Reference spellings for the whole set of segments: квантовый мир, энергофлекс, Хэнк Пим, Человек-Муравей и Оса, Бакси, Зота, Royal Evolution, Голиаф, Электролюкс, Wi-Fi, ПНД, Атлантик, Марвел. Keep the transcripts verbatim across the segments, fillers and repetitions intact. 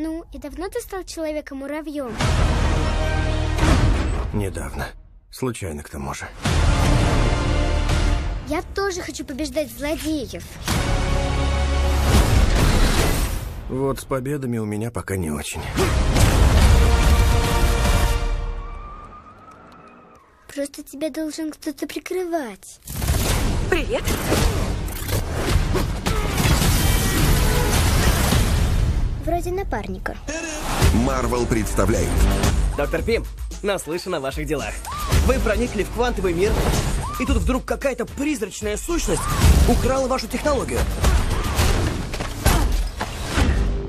Ну, и давно ты стал человеком-муравьем? Недавно. Случайно, к тому же. Я тоже хочу побеждать злодеев. Вот с победами у меня пока не очень. Просто тебя должен кто-то прикрывать. Привет. Вроде напарника. Марвел представляет. Доктор Пим, наслышан о ваших делах. Вы проникли в квантовый мир, и тут вдруг какая-то призрачная сущность украла вашу технологию.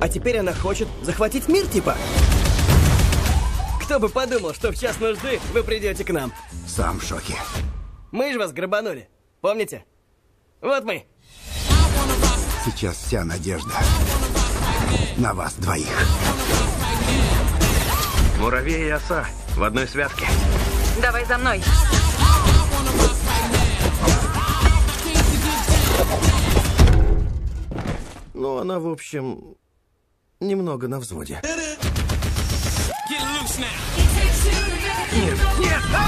А теперь она хочет захватить мир, типа. Кто бы подумал, что в час нужды вы придете к нам. Сам в шоке. Мы же вас грабанули, помните? Вот мы. Сейчас вся надежда на вас двоих. Муравей и оса в одной связке. Давай за мной. Ну, она, в общем... немного на взводе. Нет, нет! А!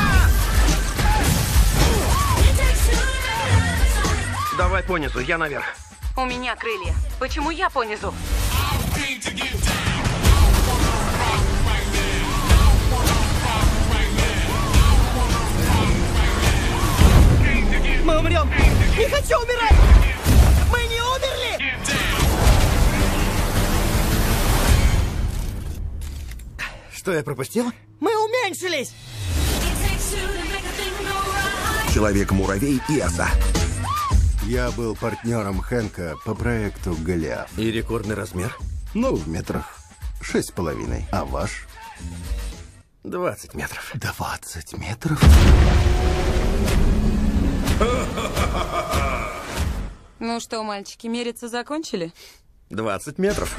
Давай понизу, я наверх. У меня крылья. Почему я понизу? Мы умрем! Не хочу умирать! Мы не умерли! Что я пропустил? Мы уменьшились! Человек-муравей и оса. Я был партнером Хэнка по проекту «Голиаф». И рекордный размер? Ну, в метрах. Шесть с половиной. А ваш? Двадцать метров. Двадцать метров? Ну что, мальчики, мериться закончили? Двадцать метров.